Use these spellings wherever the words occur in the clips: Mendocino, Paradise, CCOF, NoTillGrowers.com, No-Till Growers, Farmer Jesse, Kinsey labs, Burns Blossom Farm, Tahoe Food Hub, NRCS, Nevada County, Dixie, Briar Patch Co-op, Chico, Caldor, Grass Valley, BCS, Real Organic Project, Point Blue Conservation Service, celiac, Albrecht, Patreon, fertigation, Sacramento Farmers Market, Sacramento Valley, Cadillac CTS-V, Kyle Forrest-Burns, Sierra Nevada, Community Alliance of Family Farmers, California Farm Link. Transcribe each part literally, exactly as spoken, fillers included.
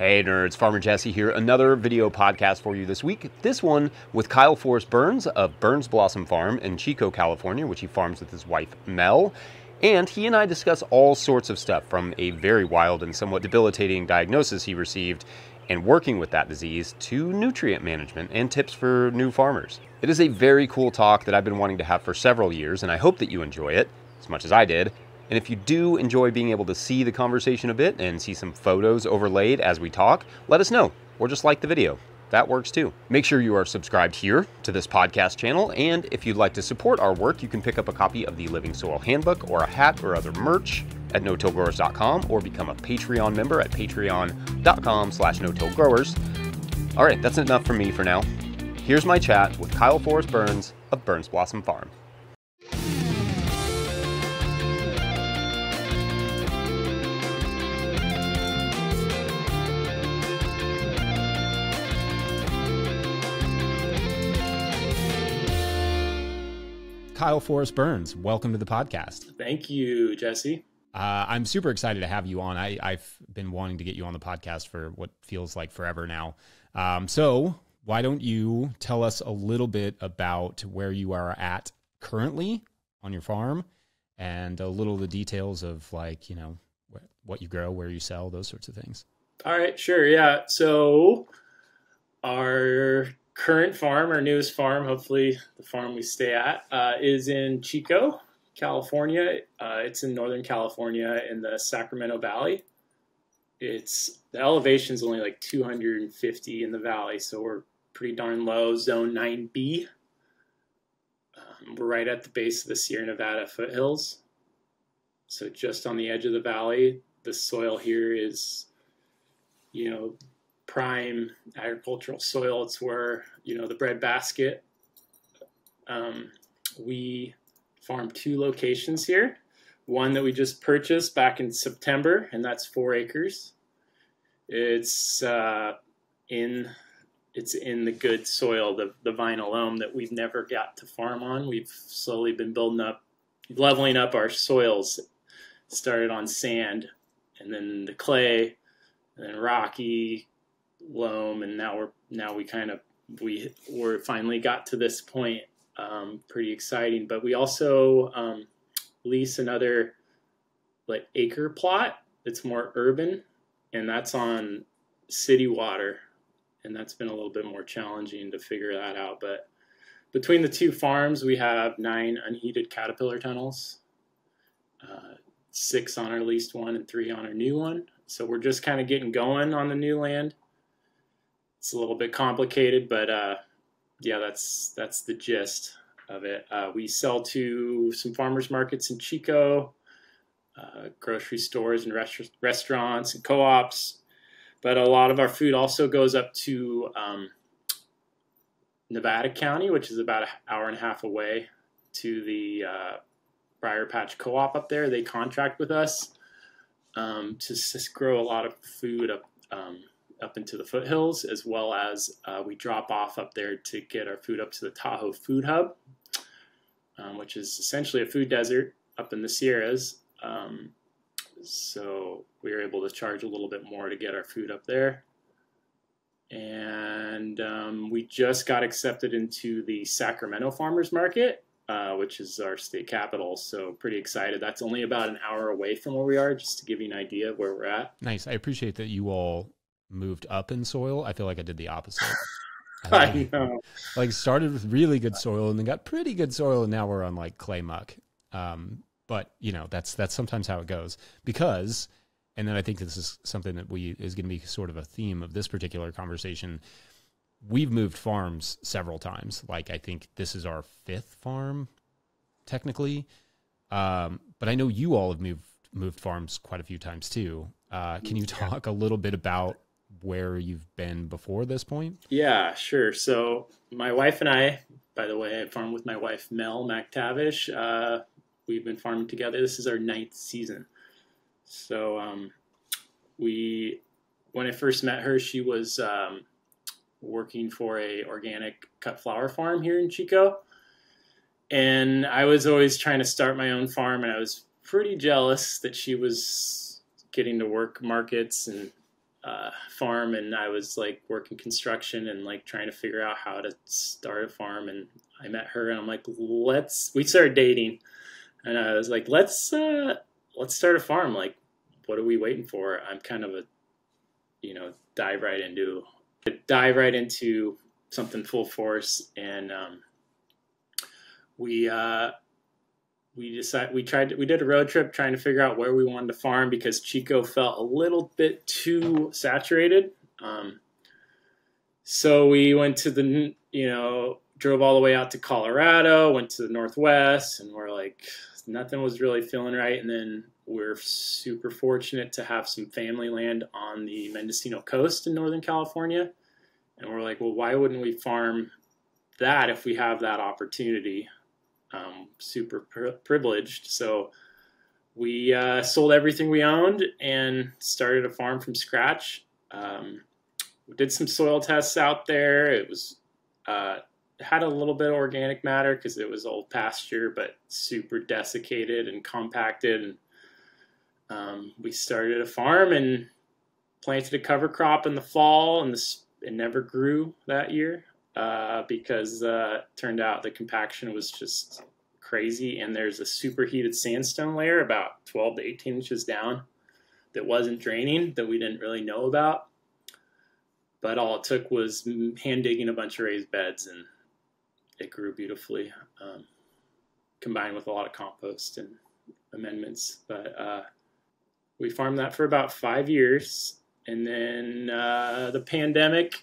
Hey nerds, Farmer Jesse here. Another video podcast for you this week. This one with Kyle Forrest-Burns of Burns Blossom Farm in Chico, California, which he farms with his wife, Mel. And he and I discuss all sorts of stuff from a very wild and somewhat debilitating diagnosis he received and working with that disease to nutrient management and tips for new farmers. It is a very cool talk that I've been wanting to have for several years, and I hope that you enjoy it as much as I did. And if you do enjoy being able to see the conversation a bit and see some photos overlaid as we talk, let us know, or just like the video. That works too. Make sure you are subscribed here to this podcast channel, and if you'd like to support our work, you can pick up a copy of the Living Soil Handbook or a hat or other merch at no till growers dot com, or become a Patreon member at patreon dot com slash no till growers. All right, that's enough from me for now. Here's my chat with Kyle Forrest-Burns of Burns Blossom Farm. Kyle Forrest-Burns, welcome to the podcast. Thank you, Jesse. Uh, I'm super excited to have you on. I, I've been wanting to get you on the podcast for what feels like forever now. Um, so why don't you tell us a little bit about where you are at currently on your farm and a little of the details of, like, you know, wh what you grow, where you sell, those sorts of things. All right, sure. Yeah. So our current farm, our newest farm, hopefully the farm we stay at, uh, is in Chico, California. Uh, it's in Northern California in the Sacramento Valley. It's, the elevation is only like two hundred fifty in the valley, so we're pretty darn low, zone nine B. Um, we're right at the base of the Sierra Nevada foothills, so just on the edge of the valley. The soil here is, you know, prime agricultural soil. It's where, you know, the breadbasket. Um, we farm two locations here. One that we just purchased back in September, and that's four acres. It's uh, in it's in the good soil, the the vinyl loam that we've never got to farm on. We've slowly been building up, leveling up our soils. Started on sand, and then the clay, and then rocky loam, and now we're now we kind of we we're finally got to this point. Um pretty exciting. But we also um lease another like acre plot that's more urban, and that's on city water, and that's been a little bit more challenging to figure that out. But between the two farms we have nine unheated caterpillar tunnels, uh six on our leased one and three on our new one. So we're just kind of getting going on the new land. It's a little bit complicated, but uh, yeah, that's that's the gist of it. Uh, we sell to some farmers markets in Chico, uh, grocery stores and rest restaurants and co-ops, but a lot of our food also goes up to um, Nevada County, which is about an hour and a half away, to the uh, Briar Patch Co-op up there. They contract with us um, to grow a lot of food up um, up into the foothills, as well as uh, we drop off up there to get our food up to the Tahoe Food Hub, um, which is essentially a food desert up in the Sierras. Um, so we were able to charge a little bit more to get our food up there. And um, we just got accepted into the Sacramento Farmers Market, uh, which is our state capital. So pretty excited. That's only about an hour away from where we are, just to give you an idea of where we're at. Nice. I appreciate that you all moved up in soil. I feel like I did the opposite. I, I know. Like, started with really good soil and then got pretty good soil, and now we're on like clay muck. Um, but you know, that's that's sometimes how it goes. Because, and then I think this is something that we is going to be sort of a theme of this particular conversation. We've moved farms several times. Like, I think this is our fifth farm, technically. Um, but I know you all have moved moved farms quite a few times too. Uh, can you talk a little bit about where you've been before this point? Yeah, sure. So my wife and I, by the way, I farm with my wife, Mel McTavish. Uh, we've been farming together. This is our ninth season. So um, we, when I first met her, she was um, working for a organic cut flower farm here in Chico. And I was always trying to start my own farm, and I was pretty jealous that she was getting to work markets and uh, farm, and I was like working construction and like trying to figure out how to start a farm. And I met her, and I'm like, let's, we started dating, and I was like, let's, uh, let's start a farm. Like, what are we waiting for? I'm kind of a, you know, dive right into, dive right into something full force. And, um, we, uh, we decided, we tried to, we did a road trip trying to figure out where we wanted to farm, because Chico felt a little bit too saturated. Um, so we went to the, you know, drove all the way out to Colorado, went to the Northwest, and we're like, nothing was really feeling right. And then we're super fortunate to have some family land on the Mendocino coast in Northern California. And we're like, well, why wouldn't we farm that if we have that opportunity? Um, super pri privileged. So we uh, sold everything we owned and started a farm from scratch. Um, we did some soil tests out there. It was, uh, had a little bit of organic matter because it was old pasture, but super desiccated and compacted. And um, we started a farm and planted a cover crop in the fall, and the, it never grew that year uh, because uh, it turned out the compaction was just crazy. And there's a superheated sandstone layer about twelve to eighteen inches down that wasn't draining, that we didn't really know about. But all it took was hand digging a bunch of raised beds, and it grew beautifully, um, combined with a lot of compost and amendments. But uh, we farmed that for about five years, and then uh, the pandemic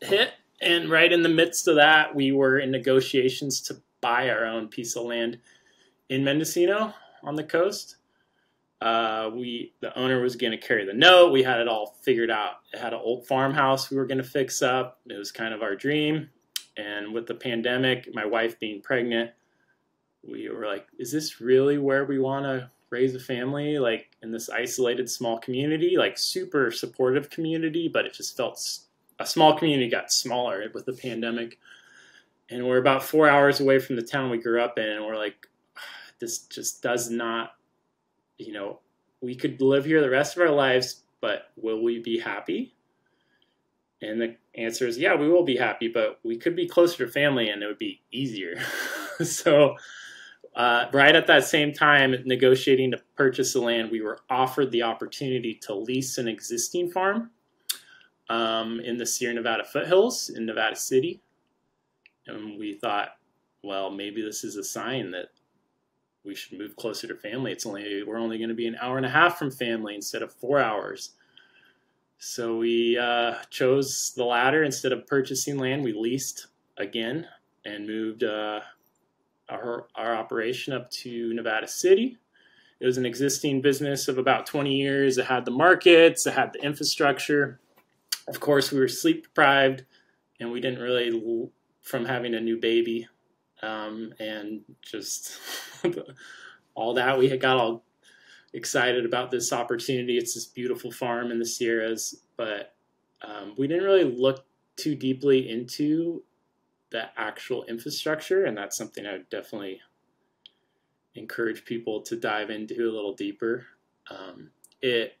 hit, and right in the midst of that, we were in negotiations to buy our own piece of land in Mendocino on the coast. Uh, we, the owner was going to carry the note. We had it all figured out. It had an old farmhouse we were going to fix up. It was kind of our dream. And with the pandemic, my wife being pregnant, we were like, is this really where we want to raise a family? Like, in this isolated small community, like super supportive community, but it just felt, a small community got smaller with the pandemic. And we're about four hours away from the town we grew up in. And we're like, this just does not, you know, we could live here the rest of our lives, but will we be happy? And the answer is, yeah, we will be happy, but we could be closer to family and it would be easier. So uh, right at that same time, negotiating to purchase the land, we were offered the opportunity to lease an existing farm um, in the Sierra Nevada foothills in Nevada City. And we thought, well, maybe this is a sign that we should move closer to family. It's only, we're only going to be an hour and a half from family instead of four hours. So we uh, chose the latter. Instead of purchasing land, we leased again and moved uh, our, our operation up to Nevada City. It was an existing business of about twenty years. It had the markets, it had the infrastructure. Of course, we were sleep deprived, and we didn't really, from having a new baby, Um, and just all that, we had got all excited about this opportunity. It's this beautiful farm in the Sierras, but um, we didn't really look too deeply into the actual infrastructure, and that's something I would definitely encourage people to dive into a little deeper. Um, it,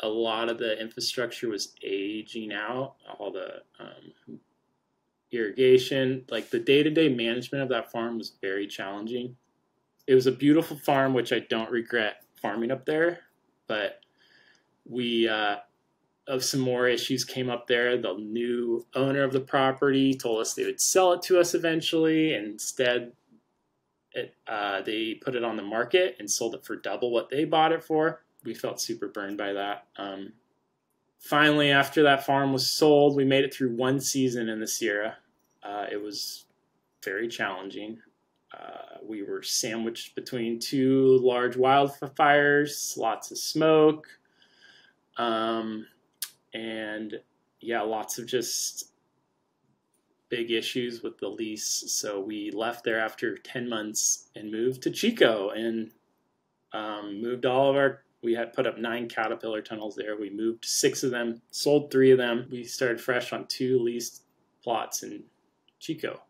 a lot of the infrastructure was aging out, all the um, irrigation, like the day-to-day management of that farm was very challenging. It was a beautiful farm, which I don't regret farming up there, but we, uh, of some more issues came up there. The new owner of the property told us they would sell it to us eventually. And instead, it, uh, they put it on the market and sold it for double what they bought it for. We felt super burned by that. Um, finally, after that farm was sold, we made it through one season in the Sierra. Uh, it was very challenging. Uh, we were sandwiched between two large wildfires, lots of smoke, um, and yeah, lots of just big issues with the lease. So we left there after ten months and moved to Chico, and um, moved all of our, we had put up nine caterpillar tunnels there. We moved six of them, sold three of them. We started fresh on two leased plots in Chico.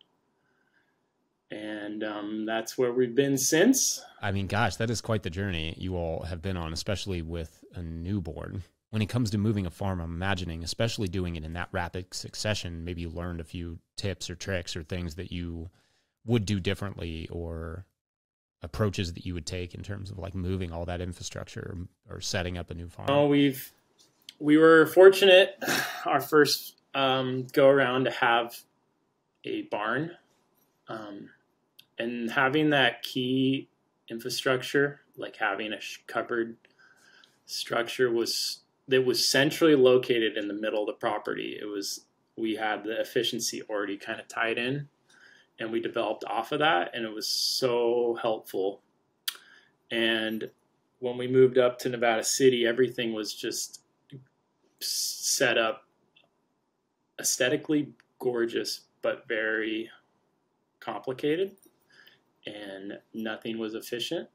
And um, that's where we've been since. I mean, gosh, that is quite the journey you all have been on, especially with a newborn. When it comes to moving a farm, I'm imagining, especially doing it in that rapid succession, maybe you learned a few tips or tricks or things that you would do differently, or approaches that you would take in terms of like moving all that infrastructure or setting up a new farm. Oh, we've, we were fortunate our first um, go around to have a barn. Um, and having that key infrastructure, like having a covered structure, was that was centrally located in the middle of the property. It was, we had the efficiency already kind of tied in, and we developed off of that, and it was so helpful. And when we moved up to Nevada City, everything was just set up aesthetically gorgeous, but very complicated, and nothing was efficient.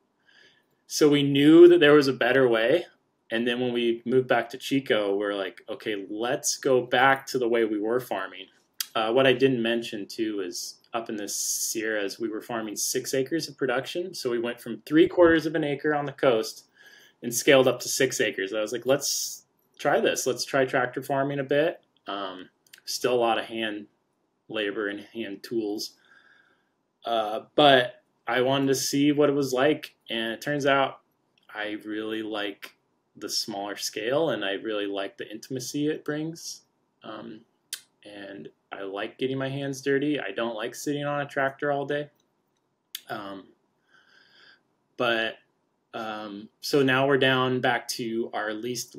So we knew that there was a better way. And then when we moved back to Chico, we're like, okay, let's go back to the way we were farming. Uh, what I didn't mention too is up in the Sierras, we were farming six acres of production. So we went from three quarters of an acre on the coast and scaled up to six acres. I was like, let's try this. Let's try tractor farming a bit. Um, still a lot of hand labor and hand tools. Uh, but I wanted to see what it was like, and it turns out I really like the smaller scale, and I really like the intimacy it brings. Um, and I like getting my hands dirty. I don't like sitting on a tractor all day. Um, but um, so now we're down back to our leased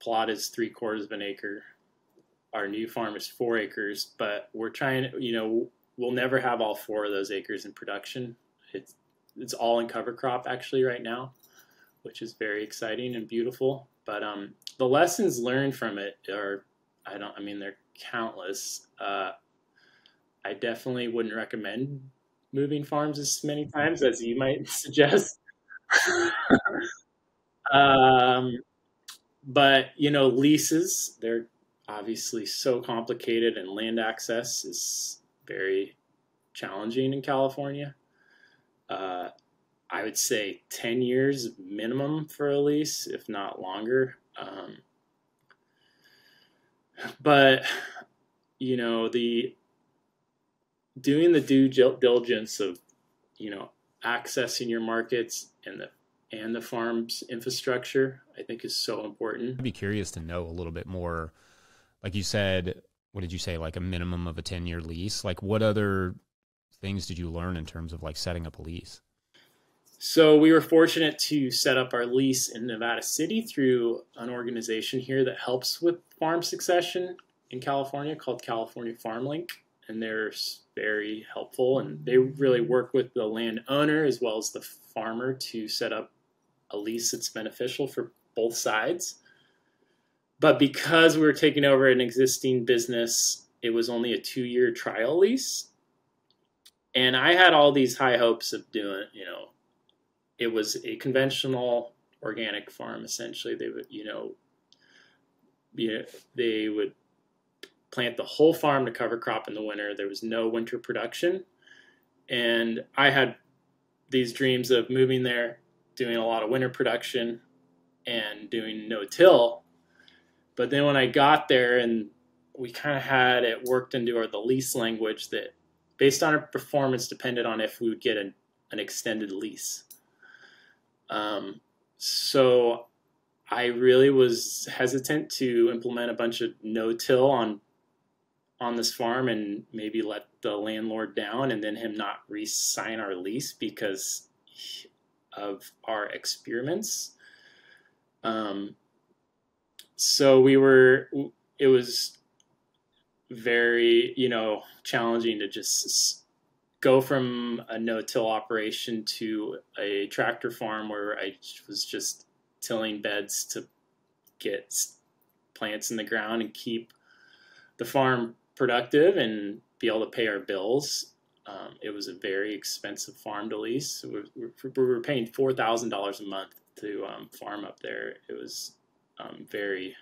plot is three quarters of an acre. Our new farm is four acres, but we're trying, you know, we'll never have all four of those acres in production. It's, it's all in cover crop actually right now, which is very exciting and beautiful. But um, the lessons learned from it are, I don't, I mean, they're countless. Uh, I definitely wouldn't recommend moving farms as many times as you might suggest. um, but, you know, leases, they're obviously so complicated, and land access is very challenging in California. Uh, I would say ten years minimum for a lease, if not longer. Um, but, you know, the doing the due diligence of, you know, accessing your markets and the and the farm's infrastructure, I think is so important. I'd be curious to know a little bit more, like you said, what did you say, like a minimum of a ten year lease? Like what other things did you learn in terms of like setting up a lease? So we were fortunate to set up our lease in Nevada City through an organization here that helps with farm succession in California called California Farm Link. And they're very helpful, and they really work with the land owner as well as the farmer to set up a lease that's beneficial for both sides. But because we were taking over an existing business, it was only a two year trial lease. And I had all these high hopes of doing, you know, it was a conventional organic farm. Essentially, they would, you know, you know, they would plant the whole farm to cover crop in the winter. There was no winter production. And I had these dreams of moving there, doing a lot of winter production and doing no-till. But then when I got there, and we kind of had it worked into our, the lease language that based on our performance depended on if we would get an, an extended lease. Um, so I really was hesitant to implement a bunch of no-till on, on this farm and maybe let the landlord down and then him not re-sign our lease because of our experiments. Um, So we were, it was very, you know, challenging to just go from a no-till operation to a tractor farm where I was just tilling beds to get plants in the ground and keep the farm productive and be able to pay our bills. Um, it was a very expensive farm to lease. We were paying four thousand dollars a month to um, farm up there. It was Um, very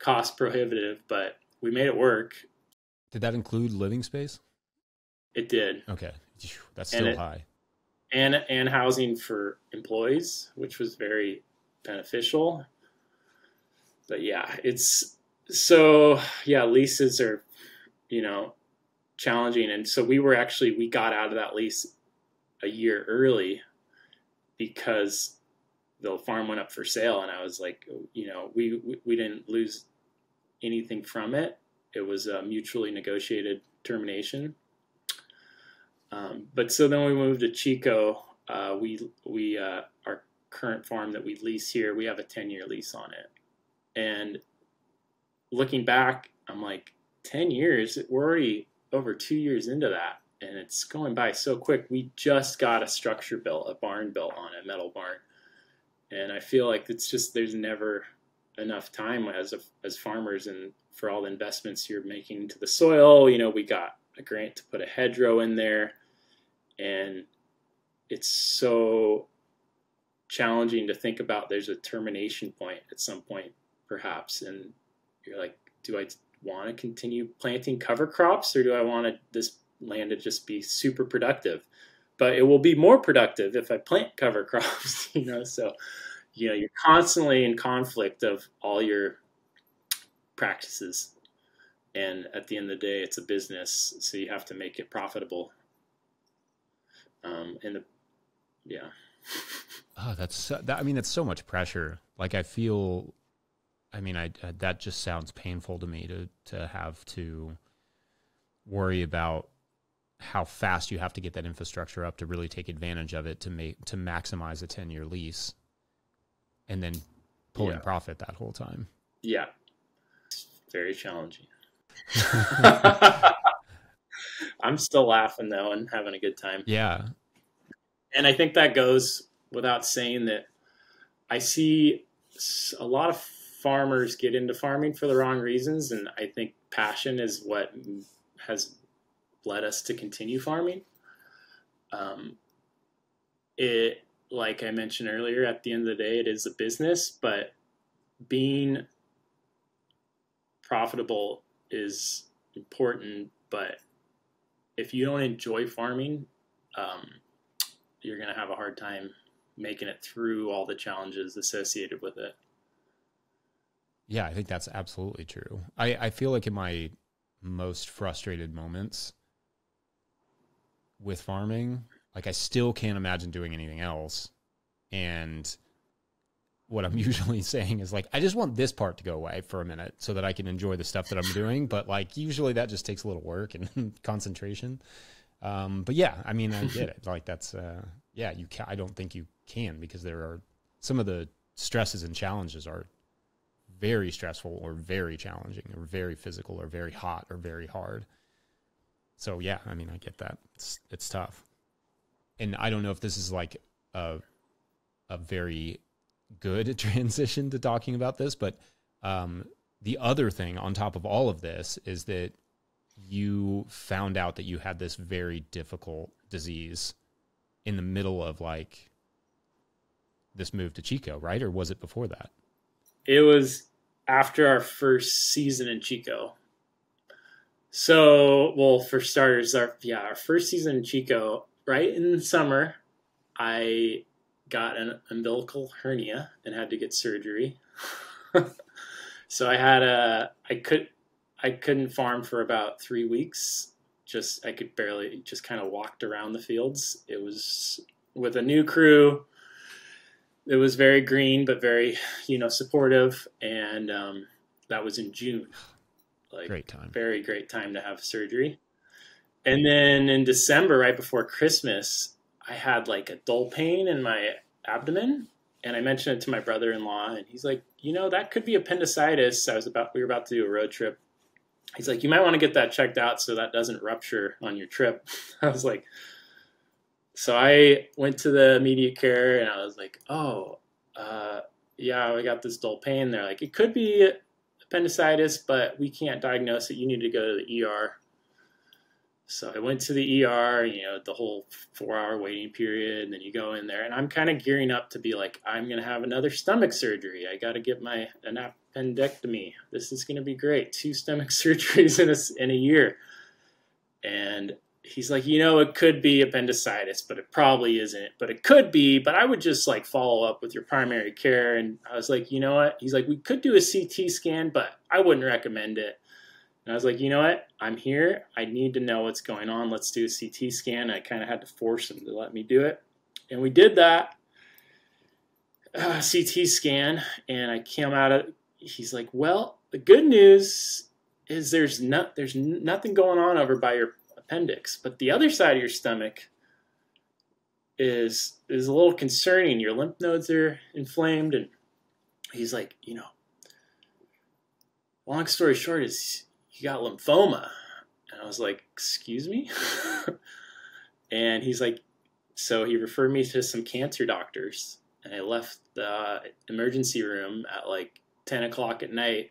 cost prohibitive, but we made it work. Did that include living space? It did. Okay. That's still and it, high. And, and housing for employees, which was very beneficial. But yeah, it's so, yeah, leases are, you know, challenging. And so we were actually, we got out of that lease a year early because the farm went up for sale. And I was like, you know, we, we, we didn't lose anything from it. It was a mutually negotiated termination. Um, but so then we moved to Chico. Uh, we, we, uh, our current farm that we lease here, we have a ten year lease on it. And looking back, I'm like, ten years, we're already over two years into that. And it's going by so quick. We just got a structure built, a barn built on a metal barn. And I feel like it's just, there's never enough time as a, as farmers, and for all the investments you're making into the soil. You know, we got a grant to put a hedgerow in there, and it's so challenging to think about there's a termination point at some point, perhaps. And you're like, do I want to continue planting cover crops, or do I want this land to just be super productive? But it will be more productive if I plant cover crops, you know? So, you know, you're constantly in conflict of all your practices. And at the end of the day, it's a business, so you have to make it profitable. Um, and the, yeah. Oh, that's so, that, I mean, that's so much pressure. Like I feel, I mean, I, I that just sounds painful to me to to have to worry about how fast you have to get that infrastructure up to really take advantage of it, to make to maximize a ten year lease, and then pulling yeah. profit that whole time. Yeah, it's very challenging. I'm still laughing though and having a good time. Yeah. And I think that goes without saying that I see a lot of farmers get into farming for the wrong reasons, and I think passion is what has led us to continue farming. Um, it, like I mentioned earlier, at the end of the day, it is a business, but being profitable is important. But if you don't enjoy farming, um, you're going to have a hard time making it through all the challenges associated with it. Yeah, I think that's absolutely true. I, I feel like in my most frustrated moments with farming, like I still can't imagine doing anything else. And what I'm usually saying is like, I just want this part to go away for a minute so that I can enjoy the stuff that I'm doing. But like, usually that just takes a little work and concentration. Um, but yeah, I mean, I get it. Like that's, uh, yeah, you can, I don't think you can, because there are some of the stresses and challenges are very stressful or very challenging or very physical or very hot or very hard. So yeah, I mean, I get that. It's, it's tough. And I don't know if this is like a, a very good transition to talking about this, but um, the other thing on top of all of this is that you found out that you had this very difficult disease in the middle of like this move to Chico, right? Or was it before that? It was after our first season in Chico. So, well, for starters, our, yeah, our first season in Chico, right in the summer, I got an umbilical hernia and had to get surgery. So I had a, I could, I couldn't farm for about three weeks. Just, I could barely, just kind of walked around the fields. It was with a new crew. It was very green, but very, you know, supportive. And um, that was in June. Like, great time. Very great time to have surgery. And then in December, right before Christmas, I had like a dull pain in my abdomen, and I mentioned it to my brother-in-law, and he's like, you know, that could be appendicitis. I was about, we were about to do a road trip. He's like, you might want to get that checked out so that doesn't rupture on your trip. I was like, so I went to the media care and I was like, oh, uh, yeah, we got this dull pain. They're like, it could be appendicitis, but we can't diagnose it. You need to go to the E R. So I went to the E R, you know, the whole four hour waiting period. And then you go in there, and I'm kind of gearing up to be like, I'm going to have another stomach surgery. I got to get my an appendectomy. This is going to be great. Two stomach surgeries in a, in a year. And he's like, you know, it could be appendicitis, but it probably isn't, but it could be, but I would just like follow up with your primary care. And I was like, you know what? He's like, we could do a C T scan, but I wouldn't recommend it. And I was like, you know what? I'm here. I need to know what's going on. Let's do a C T scan. I kind of had to force him to let me do it. And we did that uh, C T scan. And I came out of, he's like, well, the good news is there's not, there's nothing going on over by your appendix, but the other side of your stomach is is a little concerning. Your lymph nodes are inflamed. And he's like, you know, long story short is you got lymphoma. And I was like, excuse me? And he's like, so he referred me to some cancer doctors, and I left the emergency room at like ten o'clock at night.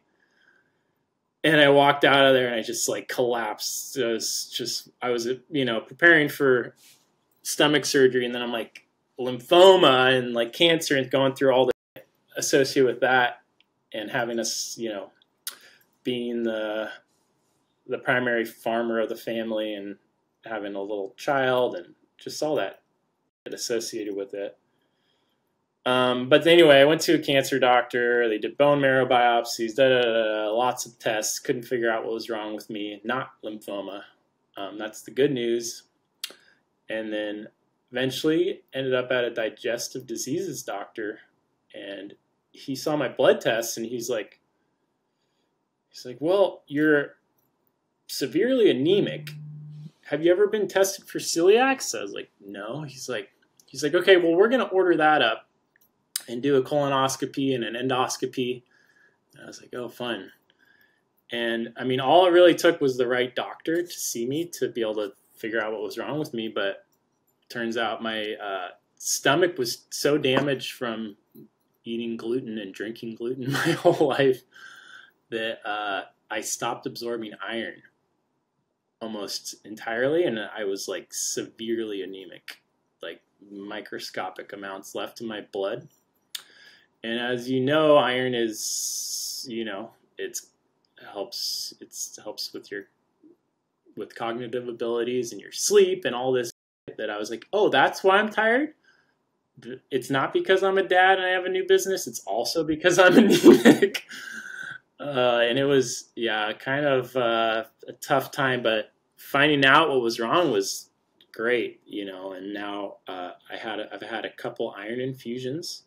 And I walked out of there and I just like collapsed. I was just, I was, you know, preparing for stomach surgery, and then I'm like lymphoma and like cancer and going through all the associated with that, and having us, you know, being the, the primary farmer of the family and having a little child and just all that associated with it. Um, but anyway, I went to a cancer doctor. They did bone marrow biopsies, da, da, da, lots of tests. Couldn't figure out what was wrong with me. Not lymphoma. Um, that's the good news. And then eventually ended up at a digestive diseases doctor, and he saw my blood tests, and he's like, he's like, well, you're severely anemic. Have you ever been tested for celiac? So I was like, no. He's like, he's like, okay, well, we're gonna order that up and do a colonoscopy and an endoscopy. And I was like, oh, fun. And I mean, all it really took was the right doctor to see me to be able to figure out what was wrong with me. But turns out my uh, stomach was so damaged from eating gluten and drinking gluten my whole life that uh, I stopped absorbing iron almost entirely. And I was like severely anemic, like microscopic amounts left in my blood. And as you know, iron is, you know, it's helps, it's helps with your, with cognitive abilities and your sleep and all this shit that I was like, oh, that's why I'm tired. It's not because I'm a dad and I have a new business. It's also because I'm anemic. uh, and it was, yeah, kind of uh, a tough time, but finding out what was wrong was great, you know. And now uh, I had, a, I've had a couple iron infusions.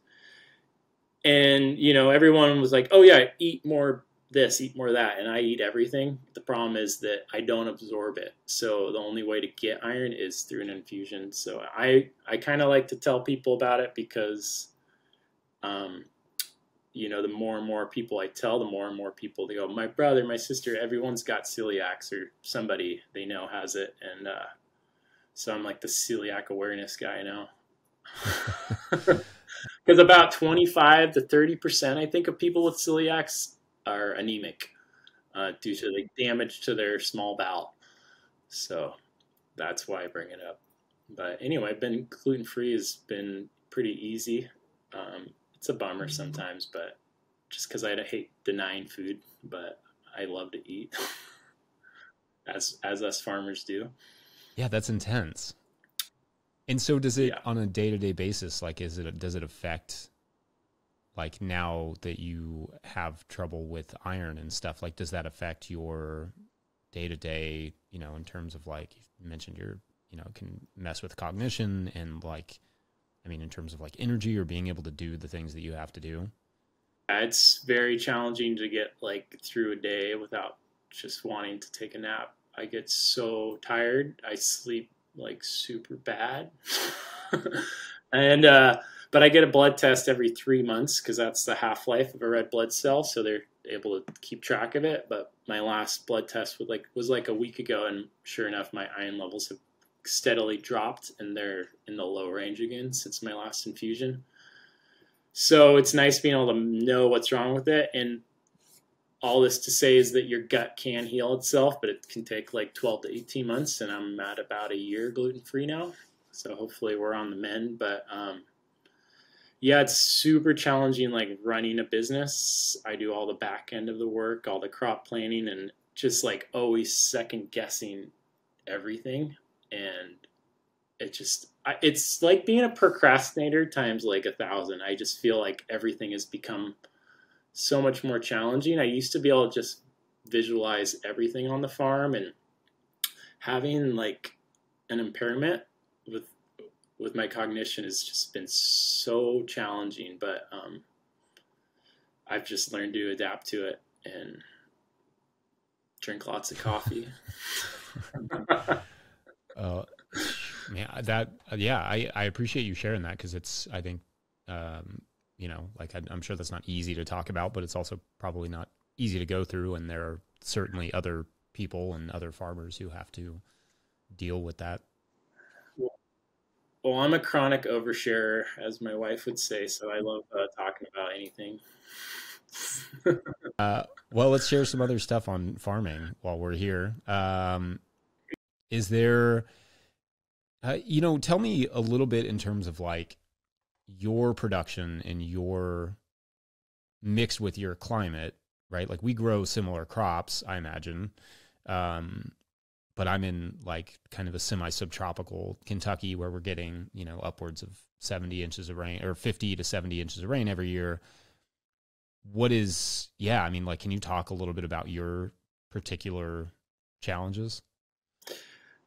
And, you know, everyone was like, oh, yeah, eat more this, eat more that. And I eat everything. The problem is that I don't absorb it. So the only way to get iron is through an infusion. So I, I kind of like to tell people about it because, um, you know, the more and more people I tell, the more and more people, they go, my brother, my sister, everyone's got celiacs, or somebody they know has it. And uh, so I'm like the celiac awareness guy now. Because about twenty-five to thirty percent, I think, of people with celiacs are anemic uh, due to the damage to their small bowel. So that's why I bring it up. But anyway, been gluten-free has been pretty easy. Um, it's a bummer sometimes, but just because I hate denying food, but I love to eat, as as us farmers do. Yeah, that's intense. And so does it, yeah, on a day-to-day basis, like, is it, does it affect, like, now that you have trouble with iron and stuff, like, does that affect your day-to-day, you know, in terms of, like, you mentioned your, you know, can mess with cognition and, like, I mean, in terms of, like, energy or being able to do the things that you have to do? It's very challenging to get, like, through a day without just wanting to take a nap. I get so tired. I sleep like super bad. And, uh, but I get a blood test every three months because that's the half-life of a red blood cell. So they're able to keep track of it. But my last blood test was like, was like a week ago. And sure enough, my iron levels have steadily dropped, and they're in the low range again since my last infusion. So it's nice being able to know what's wrong with it. And all this to say is that your gut can heal itself, but it can take like twelve to eighteen months, and I'm at about a year gluten-free now. So hopefully we're on the mend, but um, yeah, it's super challenging, like running a business. I do all the back end of the work, all the crop planning, and just like always second guessing everything. and it just, I, it's like being a procrastinator times like a thousand. I just feel like everything has become so much more challenging. I used to be able to just visualize everything on the farm, and having like an impairment with with my cognition has just been so challenging, but um, I've just learned to adapt to it and drink lots of coffee. uh, yeah, that, yeah, I, I appreciate you sharing that, because it's, I think, um, you know, like I, I'm sure that's not easy to talk about, but it's also probably not easy to go through. And there are certainly other people and other farmers who have to deal with that. Well, I'm a chronic oversharer, as my wife would say, so I love uh, talking about anything. uh, well, let's share some other stuff on farming while we're here. Um, is there, uh, you know, tell me a little bit in terms of like your production and your mix with your climate, right? Like we grow similar crops, I imagine. Um, But I'm in like kind of a semi-subtropical Kentucky where we're getting, you know, upwards of seventy inches of rain, or fifty to seventy inches of rain every year. What is, yeah, I mean, like, can you talk a little bit about your particular challenges?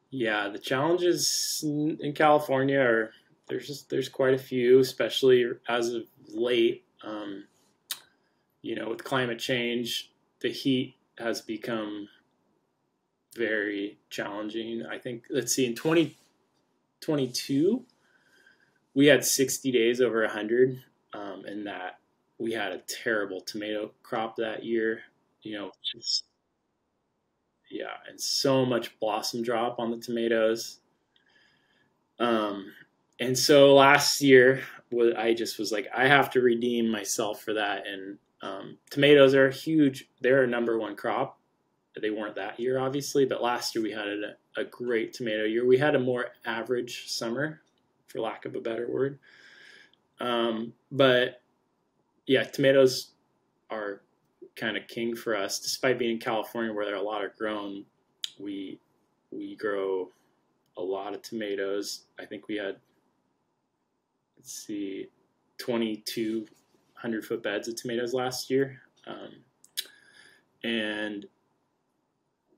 Yeah, the challenges in California are, there's just, there's quite a few, especially as of late, um, you know, with climate change, the heat has become very challenging. I think, let's see, in twenty twenty-two, we had sixty days over one hundred, um, and that we had a terrible tomato crop that year, you know, just, yeah, and so much blossom drop on the tomatoes. Um, and so last year, I just was like, I have to redeem myself for that. And um, tomatoes are huge, they're a number one crop. They weren't that year, obviously, but last year we had a, a great tomato year. We had a more average summer, for lack of a better word. Um, but yeah, tomatoes are kind of king for us. Despite being in California where there are a lot of grown, we, we grow a lot of tomatoes. I think we had, let's see, twenty-two hundred foot beds of tomatoes last year. Um, and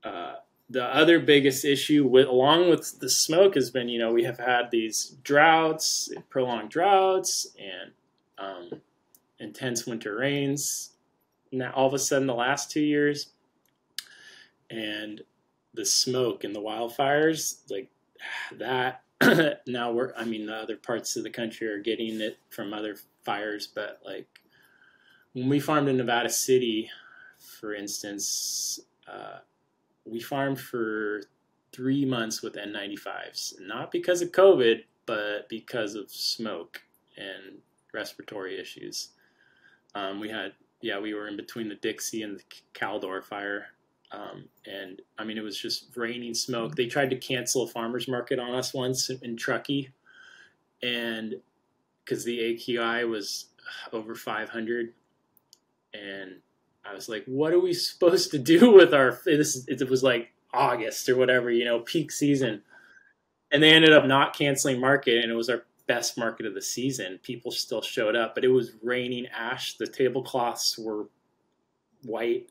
Uh, the other biggest issue with, along with the smoke, has been, you know, we have had these droughts, prolonged droughts, and um, intense winter rains. Now, all of a sudden, the last two years, and the smoke and the wildfires, like that. Now we're, I mean, the other parts of the country are getting it from other fires, but like when we farmed in Nevada City, for instance, uh, we farmed for three months with N ninety-fives, not because of COVID, but because of smoke and respiratory issues. Um, we had, yeah, we were in between the Dixie and the Caldor fire. Um, and I mean, it was just raining smoke. They tried to cancel a farmer's market on us once in Truckee, and because the A Q I was over five hundred, and I was like, what are we supposed to do with our, this, it was like August or whatever, you know, peak season. And they ended up not canceling market, and it was our best market of the season. People still showed up, but it was raining ash. The tablecloths were white,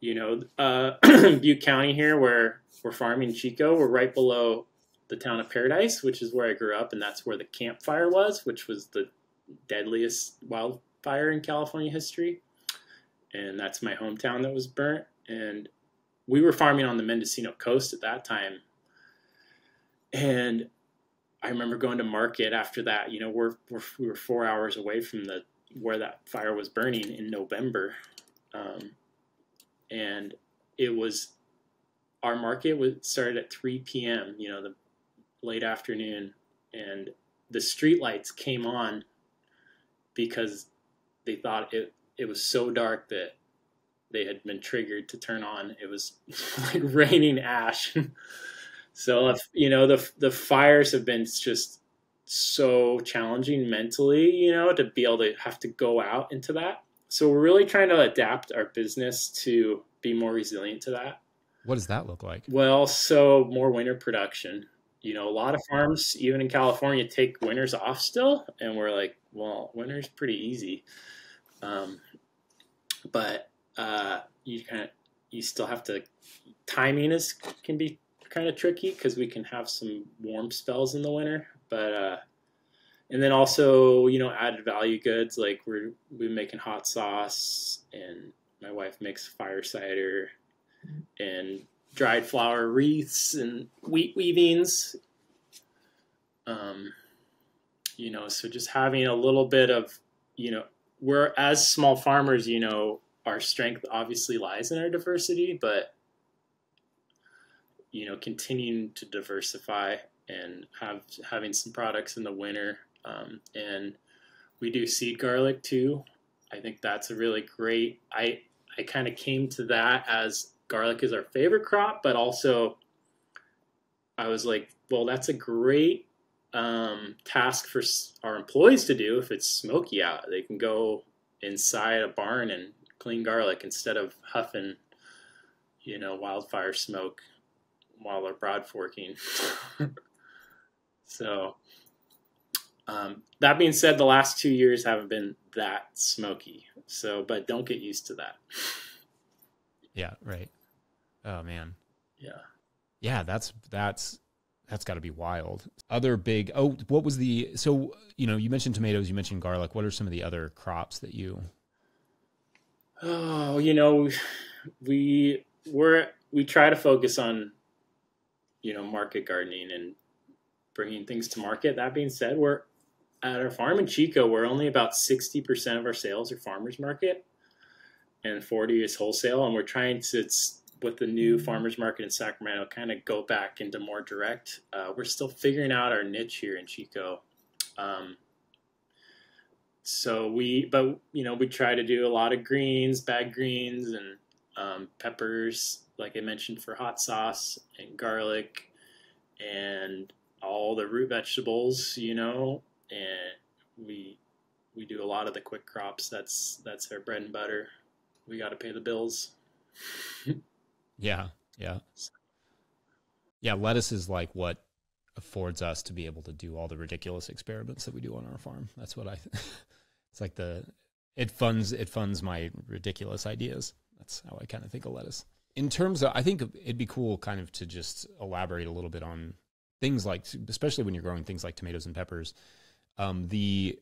you know. Uh, Butte County here, where we're farming Chico, we're right below the town of Paradise, which is where I grew up, and that's where the campfire was, which was the deadliest wildfire in California history. And that's my hometown that was burnt. And we were farming on the Mendocino coast at that time. And I remember going to market after that. You know, we're, we're we were four hours away from the where that fire was burning in November, um, and it was our market was started at three P M You know, the late afternoon, and the streetlights came on because they thought it. It was so dark that they had been triggered to turn on. It was like raining ash. So, you know, the, the fires have been just so challenging mentally, you know, to be able to have to go out into that. So we're really trying to adapt our business to be more resilient to that. What does that look like? Well, so more winter production. you know, a lot of farms, even in California, take winters off still. And we're like, well, winter's pretty easy. Um, but uh, you kind of, you still have to, timing is, can be kind of tricky because we can have some warm spells in the winter. But, uh, and then also, you know, added value goods, like we're, we're making hot sauce, and my wife makes fire cider and dried flower wreaths and wheat weavings. Um, you know, so just having a little bit of, you know, we're as small farmers, you know, our strength obviously lies in our diversity, but, you know, continuing to diversify and have, having some products in the winter. Um, and we do seed garlic too. I think that's a really great, I, I kind of came to that as garlic is our favorite crop, but also I was like, well, that's a great um, task for our employees to do. If it's smoky out, they can go inside a barn and clean garlic instead of huffing, you know, wildfire smoke while they're broad forking. So um, that being said, the last two years haven't been that smoky. So, but don't get used to that. Yeah. Right. Oh man. Yeah. Yeah. That's, that's, that's gotta be wild. Other big, Oh, what was the, so, you know, you mentioned tomatoes, you mentioned garlic. What are some of the other crops that you, Oh, you know, we we're, we try to focus on, you know, market gardening and bringing things to market. That being said, we're at our farm in Chico, we're only about sixty percent of our sales are farmers market and forty is wholesale. And we're trying to, with the new farmers market in Sacramento, kind of go back into more direct. Uh, we're still figuring out our niche here in Chico. Um, So we, but you know, we try to do a lot of greens, bag greens, and um, peppers, like I mentioned, for hot sauce, and garlic, and all the root vegetables, you know, and we, we do a lot of the quick crops. That's, that's our bread and butter. We got to pay the bills. Yeah. Yeah. Yeah. Lettuce is like what affords us to be able to do all the ridiculous experiments that we do on our farm. That's what I, it's like the, it funds, it funds my ridiculous ideas. That's how I kind of think of lettuce. In terms of, I think it'd be cool kind of to just elaborate a little bit on things like, especially when you're growing things like tomatoes and peppers, um, the,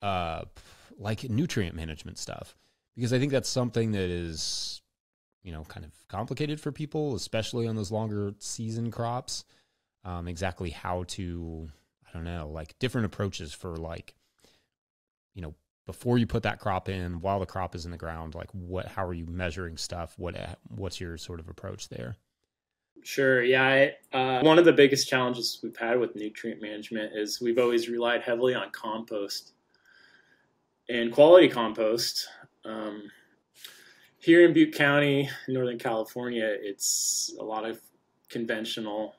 uh, like nutrient management stuff, because I think that's something that is, you know, kind of complicated for people, especially on those longer season crops. Um, exactly how to, I don't know, like different approaches for like, you know, before you put that crop in, while the crop is in the ground, like what, how are you measuring stuff? What, what's your sort of approach there? Sure. Yeah. I, uh, one of the biggest challenges we've had with nutrient management is we've always relied heavily on compost and quality compost. Um, here in Butte County, Northern California, it's a lot of conventional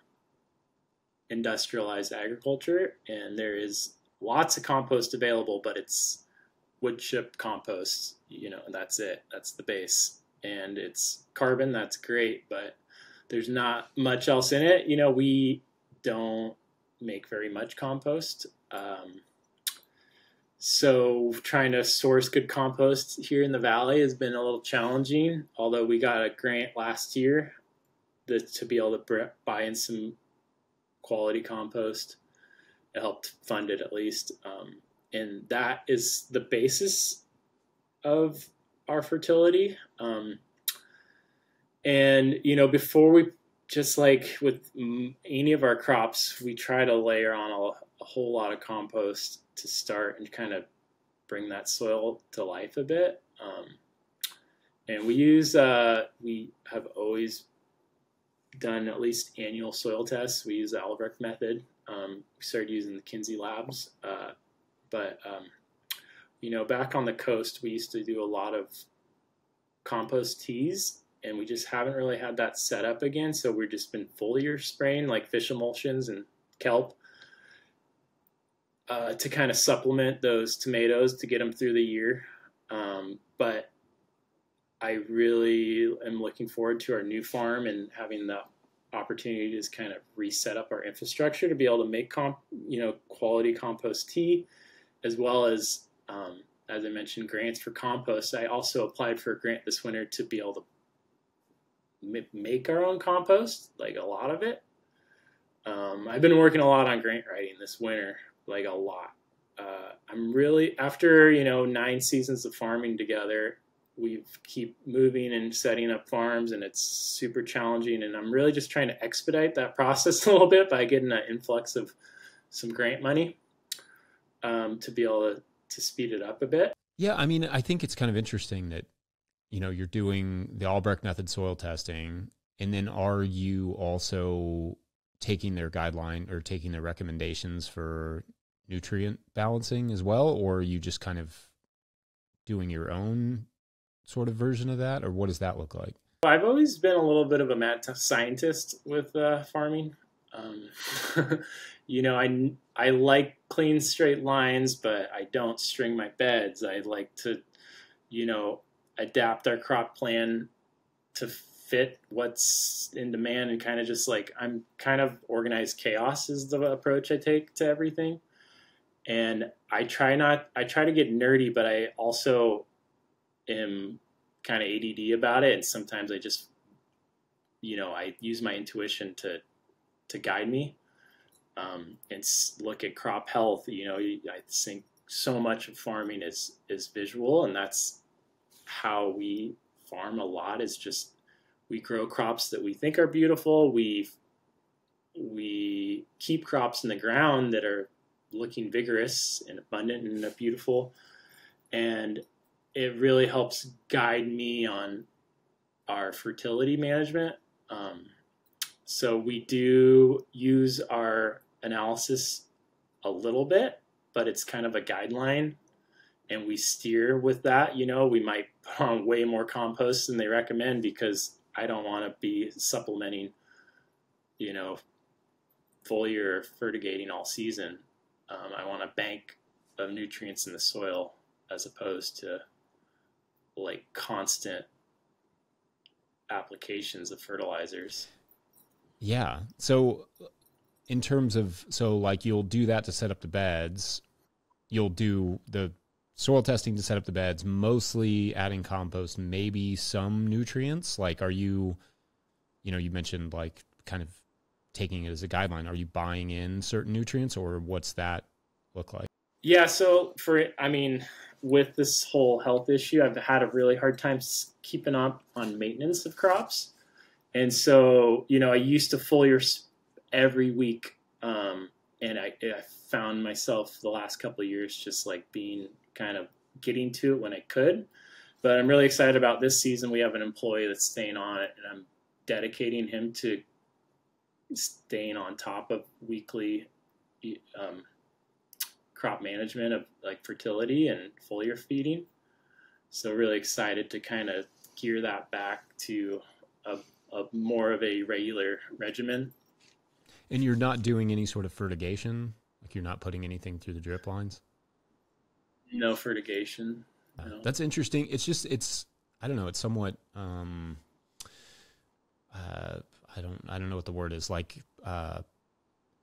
industrialized agriculture, and there is lots of compost available, but it's wood chip compost, you know, and that's it. That's the base, and it's carbon. That's great, but there's not much else in it. You know, we don't make very much compost. Um, so trying to source good compost here in the Valley has been a little challenging, although we got a grant last year that, to be able to buy in some quality compost. It helped fund it at least. Um, and that is the basis of our fertility. Um, and, you know, before we, just like with any of our crops, we try to layer on a, a whole lot of compost to start and kind of bring that soil to life a bit. Um, and we use, uh, we have always done at least annual soil tests. We use the Albrecht method. Um, we started using the Kinsey labs. Uh, but, um, you know, back on the coast, we used to do a lot of compost teas, and we just haven't really had that set up again. So we've just been foliar spraying like fish emulsions and kelp uh, to kind of supplement those tomatoes to get them through the year. Um, but I really am looking forward to our new farm and having the opportunity to just kind of reset up our infrastructure to be able to make comp, you know, quality compost tea, as well as, um, as I mentioned, grants for compost. I also applied for a grant this winter to be able to make our own compost, like a lot of it. Um, I've been working a lot on grant writing this winter, like a lot. Uh, I'm really, after, you know, nine seasons of farming together, we keep moving and setting up farms, and it's super challenging. And I'm really just trying to expedite that process a little bit by getting an influx of some grant money um, to be able to, to speed it up a bit. Yeah, I mean, I think it's kind of interesting that, you know, you're doing the Albrecht method soil testing, and then are you also taking their guideline or taking their recommendations for nutrient balancing as well? Or are you just kind of doing your own sort of version of that? Or what does that look like? I've always been a little bit of a mad scientist with uh, farming. Um, you know, I, I like clean straight lines, but I don't string my beds. I like to, you know, adapt our crop plan to fit what's in demand, and kind of just like, I'm kind of organized chaos is the approach I take to everything. And I try not, I try to get nerdy, but I also am kind of A D D about it. And sometimes I just, you know, I use my intuition to, to guide me, um, and look at crop health. You know, I think so much of farming is, is visual, and that's how we farm a lot, is just, we grow crops that we think are beautiful. We, we keep crops in the ground that are looking vigorous and abundant and beautiful, and it really helps guide me on our fertility management. Um, so we do use our analysis a little bit, but it's kind of a guideline, and we steer with that. You know, we might put on way more compost than they recommend because I don't want to be supplementing, you know, foliar or fertigating all season. Um, I want a bank of nutrients in the soil as opposed to like constant applications of fertilizers. Yeah. So in terms of, so like you'll do that to set up the beds, you'll do the soil testing to set up the beds, mostly adding compost, maybe some nutrients. Like, are you, you know, you mentioned like kind of taking it as a guideline, are you buying in certain nutrients, or what's that look like? Yeah, so for, I mean, with this whole health issue, I've had a really hard time keeping up on maintenance of crops. And so, you know, I used to foliar every week. Um, and I, I found myself the last couple of years just like being kind of getting to it when I could. But I'm really excited about this season. We have an employee that's staying on it, and I'm dedicating him to staying on top of weekly um, crop management of like fertility and foliar feeding. So really excited to kind of gear that back to a, a more of a regular regimen. And you're not doing any sort of fertigation? Like you're not putting anything through the drip lines? No fertigation. No. Uh, that's interesting. It's just, it's, I don't know, it's somewhat, um, uh, I don't, I don't know what the word is, like uh,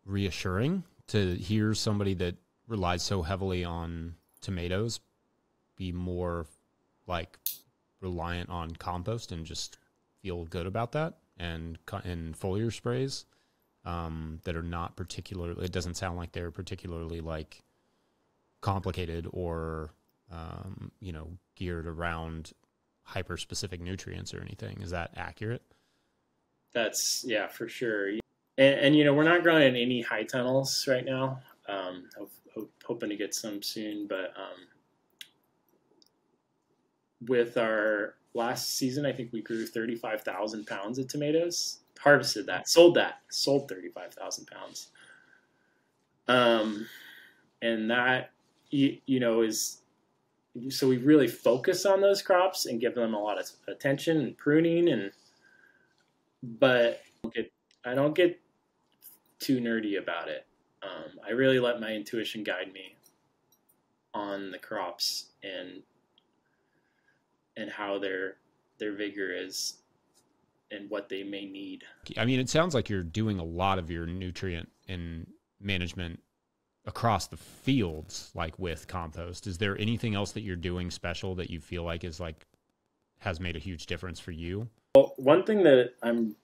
reassuring to hear somebody that relies so heavily on tomatoes be more like reliant on compost and just feel good about that, and and foliar sprays um, that are not particularly, it doesn't sound like they're particularly like complicated or, um, you know, geared around hyper specific nutrients or anything. Is that accurate? That's, yeah, for sure. And, and, you know, we're not growing in any high tunnels right now. Um, hope, hope, hoping to get some soon. But um, with our last season, I think we grew thirty-five thousand pounds of tomatoes, harvested that, sold that, sold thirty-five thousand pounds. Um, and that, you, you know, is, so we really focus on those crops and give them a lot of attention and pruning and, but I don't get, I don't get too nerdy about it. Um, I really let my intuition guide me on the crops and and how their their vigor is and what they may need. I mean, it sounds like you're doing a lot of your nutrient and management across the fields, like with compost. Is there anything else that you're doing special that you feel like is like has made a huge difference for you? Well, one thing that I'm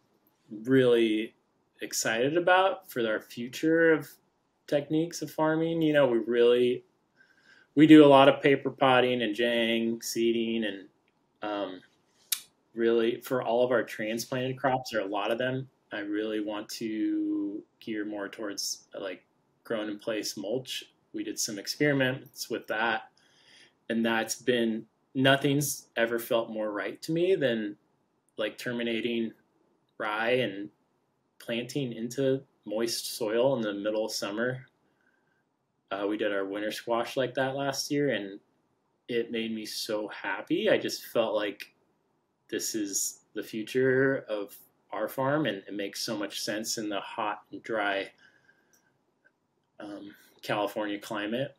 really excited about for our future of techniques of farming, you know, we really, we do a lot of paper potting and jang seeding, and um, really for all of our transplanted crops, or a lot of them, I really want to gear more towards like grown in place mulch. We did some experiments with that, and that's been, nothing's ever felt more right to me than like terminating rye and planting into moist soil in the middle of summer. Uh, we did our winter squash like that last year, and it made me so happy. I just felt like this is the future of our farm, and it makes so much sense in the hot and dry um, California climate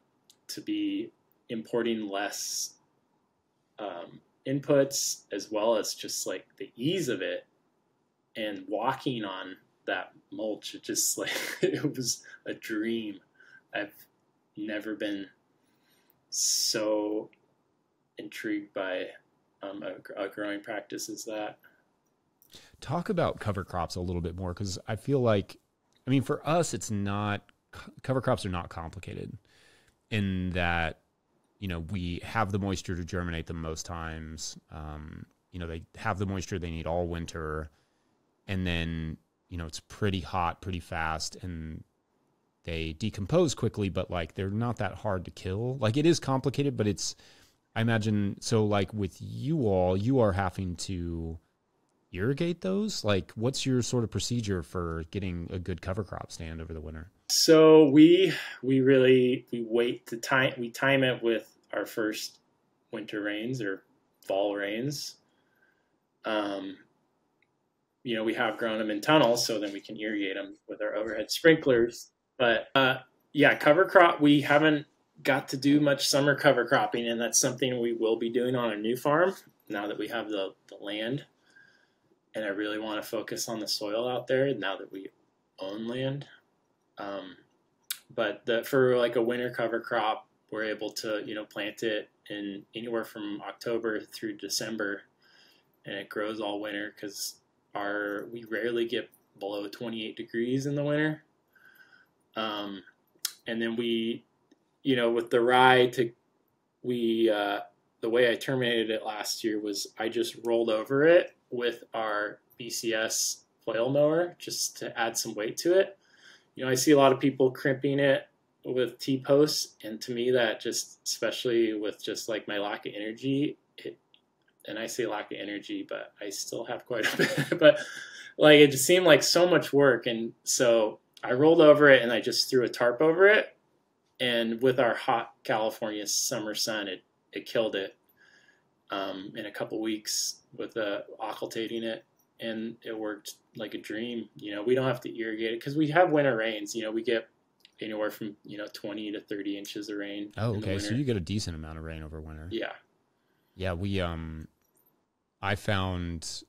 to be importing less um, inputs, as well as just like the ease of it and walking on that mulch. It just like, it was a dream. I've never been so intrigued by um, a, a growing practice as that. Talk about cover crops a little bit more, because I feel like, I mean, for us, it's not, cover crops are not complicated in that, you know, we have the moisture to germinate them most times. Um, you know, they have the moisture they need all winter, and then, you know, it's pretty hot, pretty fast, and they decompose quickly, but like, they're not that hard to kill. Like, it is complicated, but it's, I imagine, so like with you all, you are having to irrigate those? Like, what's your sort of procedure for getting a good cover crop stand over the winter? So we, we really, we wait to time, we time it with our first winter rains or fall rains. Um, you know, we have grown them in tunnels, so then we can irrigate them with our overhead sprinklers. But uh, yeah, cover crop, we haven't got to do much summer cover cropping, and that's something we will be doing on a new farm now that we have the, the land. And I really want to focus on the soil out there now that we own land. Um, but the, for like a winter cover crop, we're able to, you know, plant it in anywhere from October through December, and it grows all winter because our, we rarely get below twenty-eight degrees in the winter. Um, and then we, you know, with the rye to, we, uh, the way I terminated it last year was I just rolled over it with our B C S flail mower just to add some weight to it. You know, I see a lot of people crimping it with T-posts, and to me that just, especially with just like my lack of energy, it, and I say lack of energy, but I still have quite a bit, but like, it just seemed like so much work. And so I rolled over it and I just threw a tarp over it, and with our hot California summer sun, it, it killed it um, in a couple weeks with uh, occultating it, and it worked like a dream. You know, we don't have to irrigate it because we have winter rains. You know, we get anywhere from, you know, twenty to thirty inches of rain. Oh, okay. So you get a decent amount of rain over winter. Yeah. Yeah. We, um, I found,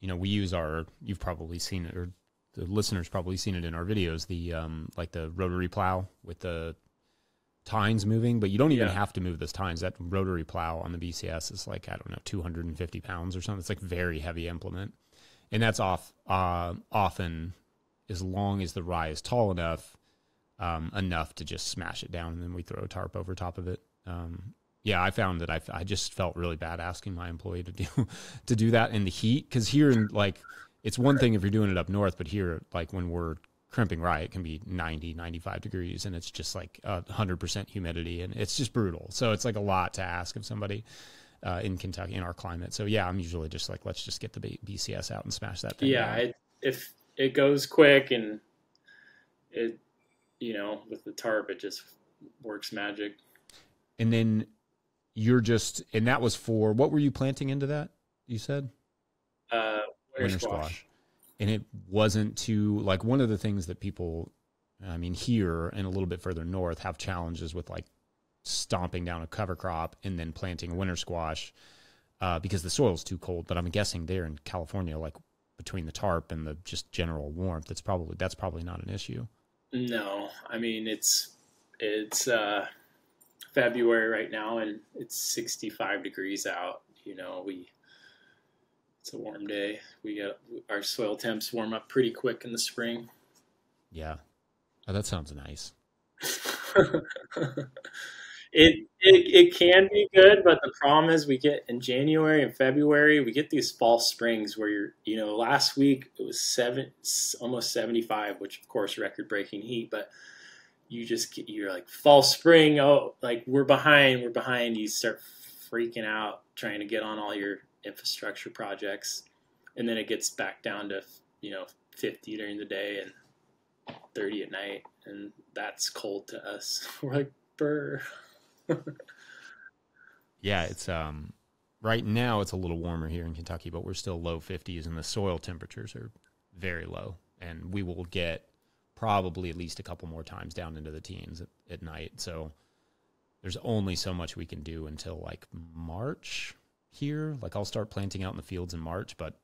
you know, we use our, you've probably seen it, or the listeners probably seen it in our videos, the, um, like the rotary plow with the tines moving, but you don't even yeah. have to move those tines. That rotary plow on the B C S is like, I don't know, two hundred fifty pounds or something. It's like very heavy implement. And that's off, uh, often as long as the rye is tall enough, um, enough to just smash it down. And then we throw a tarp over top of it. Um, yeah, I found that I, I just felt really bad asking my employee to do, to do that in the heat. Cause here in like, it's one thing if you're doing it up north, but here, like when we're crimping rye, it can be ninety, ninety-five degrees, and it's just like one hundred percent humidity, and it's just brutal. So it's like a lot to ask of somebody uh, in Kentucky, in our climate. So yeah, I'm usually just like, let's just get the B C S out and smash that thing. Yeah, it, if it goes quick, and it, you know, with the tarp, it just works magic. And then you're just, and that was for, what were you planting into that, you said? Uh, Winter squash. squash. And it wasn't too, like, one of the things that people, I mean, here and a little bit further north have challenges with, like, stomping down a cover crop and then planting winter squash uh, because the soil's too cold. But I'm guessing there in California, like, between the tarp and the just general warmth, that's probably that's probably not an issue. No, I mean, it's it's uh, February right now, and it's sixty-five degrees out. You know, we it's a warm day. We get our soil temps warm up pretty quick in the spring. Yeah, oh, that sounds nice. It, it it can be good, but the problem is we get in January and February, we get these false springs where you're, you know, last week it was seven, almost seventy-five, which of course record-breaking heat, but you just get, you're like false spring. Oh, like we're behind, we're behind. You start freaking out, trying to get on all your infrastructure projects. And then it gets back down to, you know, fifty during the day and thirty at night. And that's cold to us. We're like, brr. Yeah, it's um right now it's a little warmer here in Kentucky, but we're still low fifties, and the soil temperatures are very low, and we will get probably at least a couple more times down into the teens at, at night. So there's only so much we can do until like March here. Like I'll start planting out in the fields in March, but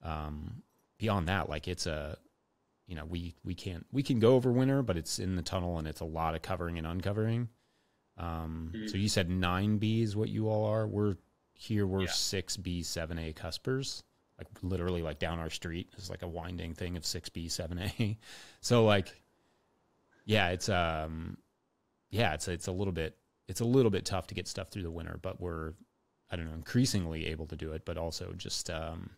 um beyond that, like it's a you know we we can't we can go over winter, but it's in the tunnel and it's a lot of covering and uncovering. Um, mm-hmm. So you said nine B is what you all are. We're here. We're yeah. six B, seven A cuspers, like literally like down our street is like a winding thing of six B, seven A. So like, yeah, it's, um, yeah, it's, it's a little bit, it's a little bit tough to get stuff through the winter, but we're, I don't know, increasingly able to do it, but also just, um,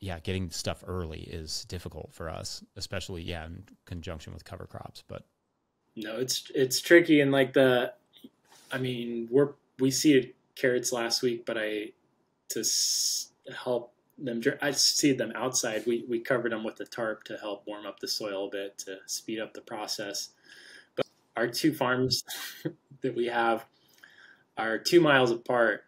yeah, getting stuff early is difficult for us, especially, yeah, in conjunction with cover crops, but. No, it's it's tricky, and like the, I mean, we're we seeded carrots last week, but I to s help them, I seeded them outside. We we covered them with the tarp to help warm up the soil a bit to speed up the process. But our two farms that we have are two miles apart,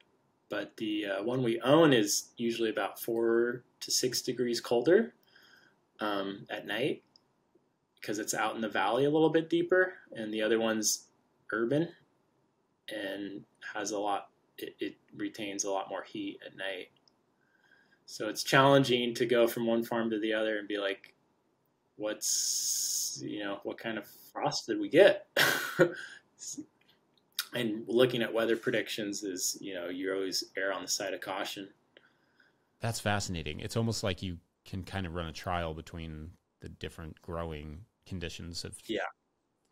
but the uh, one we own is usually about four to six degrees colder um, at night, because it's out in the valley a little bit deeper, and the other one's urban and has a lot, it, it retains a lot more heat at night. So it's challenging to go from one farm to the other and be like, what's, you know, what kind of frost did we get? And looking at weather predictions is, you know, you always err on the side of caution. That's fascinating. It's almost like you can kind of run a trial between the different growing conditions of, yeah,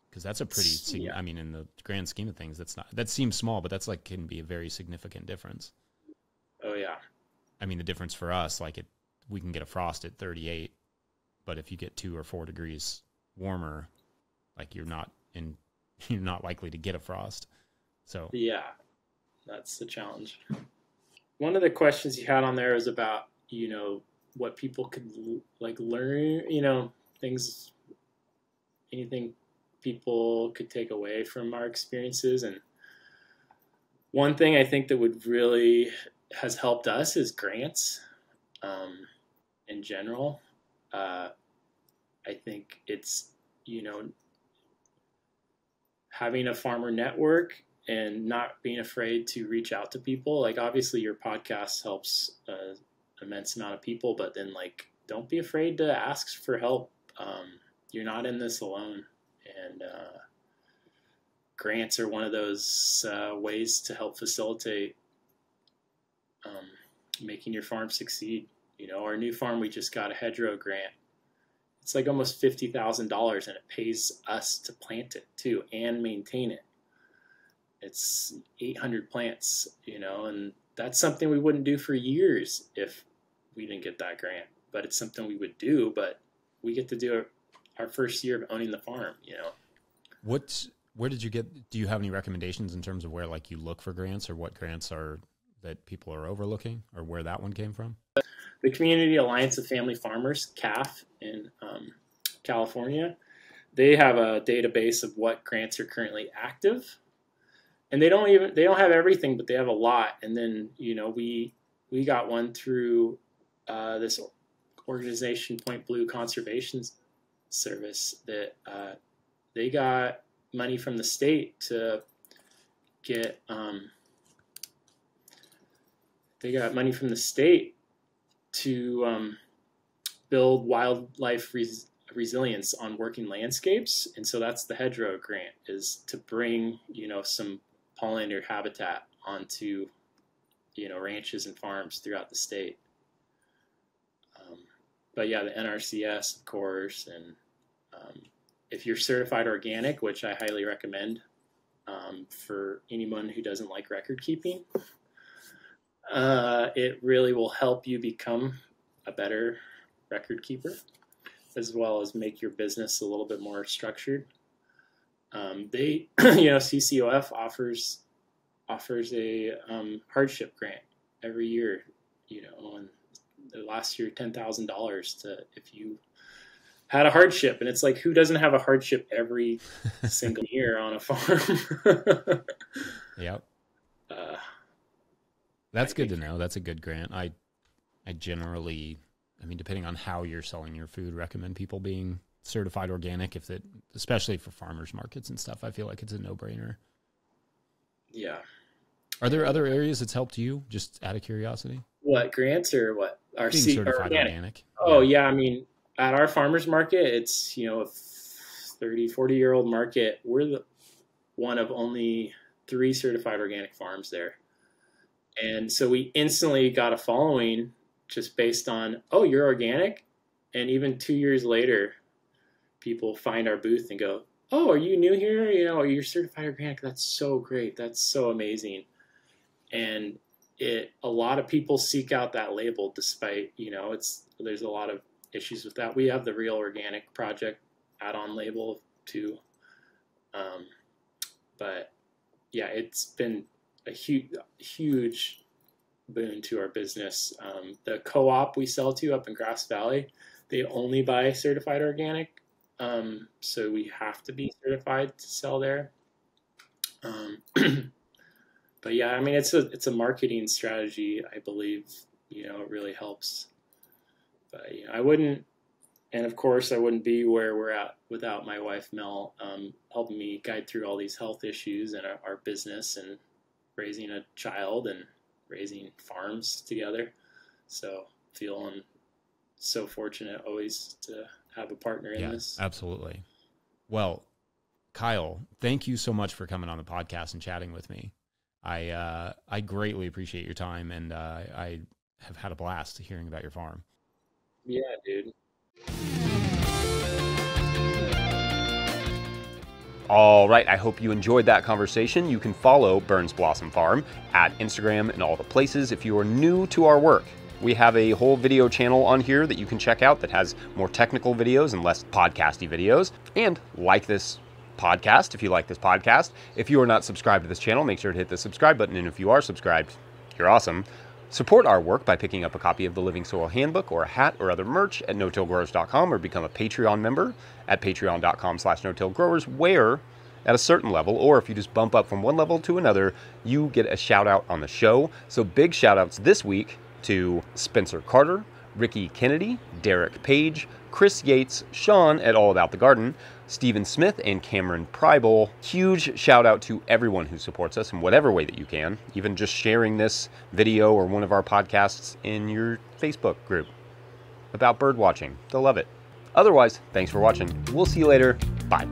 because that's a pretty, yeah. I mean, in the grand scheme of things, that's not, that seems small, but that's like, can be a very significant difference. Oh yeah. I mean, the difference for us, like it, we can get a frost at thirty-eight, but if you get two or four degrees warmer, like you're not in, you're not likely to get a frost. So yeah, that's the challenge. One of the questions you had on there is about, you know, what people could like learn, you know, things, anything people could take away from our experiences. And one thing I think that would really has helped us is grants, um, in general. Uh, I think it's, you know, having a farmer network and not being afraid to reach out to people. Like obviously your podcast helps, uh, immense amount of people, but then like don't be afraid to ask for help. Um you're not in this alone, and uh grants are one of those uh ways to help facilitate um making your farm succeed. You know, our new farm, we just got a hedgerow grant. It's like almost fifty thousand dollars and it pays us to plant it too and maintain it. It's eight hundred plants, you know, and that's something we wouldn't do for years if we didn't get that grant, but it's something we would do, but we get to do our first year of owning the farm, you know. What's, where did you get, do you have any recommendations in terms of where like you look for grants or what grants are that people are overlooking or where that one came from? The Community Alliance of Family Farmers, C A F, in um, California, they have a database of what grants are currently active. And they don't even, they don't have everything, but they have a lot. And then, you know, we, we got one through uh, this organization, Point Blue Conservation Service, that uh, they got money from the state to get, um, they got money from the state to um, build wildlife res resilience on working landscapes. And so that's the hedgerow grant, is to bring, you know, some pollinator habitat onto, you know, ranches and farms throughout the state. Um, but yeah, the N R C S, of course, and um, if you're certified organic, which I highly recommend um, for anyone who doesn't like record keeping, uh, it really will help you become a better record keeper, as well as make your business a little bit more structured. Um, they, you know, C C O F offers offers a um, hardship grant every year, you know, and last year ten thousand dollars to if you had a hardship. And it's like, who doesn't have a hardship every single year on a farm? Yep. Uh, That's I good think. to know. That's a good grant. I, I generally, I mean, depending on how you're selling your food, recommend people being certified organic, if that, especially for farmers markets and stuff. I feel like it's a no brainer. Yeah. Are there other areas that's helped you, just out of curiosity? What, grants or what? Our being certified organic. organic. Oh yeah. yeah. I mean, at our farmers market, it's, you know, a thirty, forty year old market. We're the one of only three certified organic farms there. And so we instantly got a following just based on, oh, you're organic. And even two years later, people find our booth and go, oh, are you new here? You know, you're certified organic. That's so great. That's so amazing. And it, a lot of people seek out that label, despite, you know, it's, there's a lot of issues with that. We have the Real Organic Project add-on label too. Um, but yeah, it's been a huge, huge boon to our business. Um, the co-op we sell to up in Grass Valley, they only buy certified organic. Um, so we have to be certified to sell there. Um, but yeah, I mean, it's a, it's a marketing strategy, I believe, you know, it really helps. But you know, I wouldn't, and of course I wouldn't be where we're at without my wife, Mel, um, helping me guide through all these health issues and our, our business and raising a child and raising farms together. So feeling so fortunate always to have a partner in yeah, this. Absolutely. Well, Kyle, thank you so much for coming on the podcast and chatting with me. I, uh, I greatly appreciate your time, and uh, I have had a blast hearing about your farm. Yeah, dude. All right, I hope you enjoyed that conversation. You can follow Burns Blossom Farm at Instagram and all the places if you are new to our work. We have a whole video channel on here that you can check out that has more technical videos and less podcasty videos. And like this podcast if you like this podcast. If you are not subscribed to this channel, make sure to hit the subscribe button. And if you are subscribed, you're awesome. Support our work by picking up a copy of the Living Soil Handbook or a hat or other merch at no till growers dot com, or become a Patreon member at patreon dot com slash no till growers, where at a certain level, or if you just bump up from one level to another, you get a shout out on the show. So big shout outs this week to Spencer Carter, Ricky Kennedy, Derek Page, Chris Yates, Sean at All About the Garden, Stephen Smith, and Cameron Pribal. Huge shout out to everyone who supports us in whatever way that you can, even just sharing this video or one of our podcasts in your Facebook group about bird watching. They'll love it. Otherwise, thanks for watching. We'll see you later. Bye.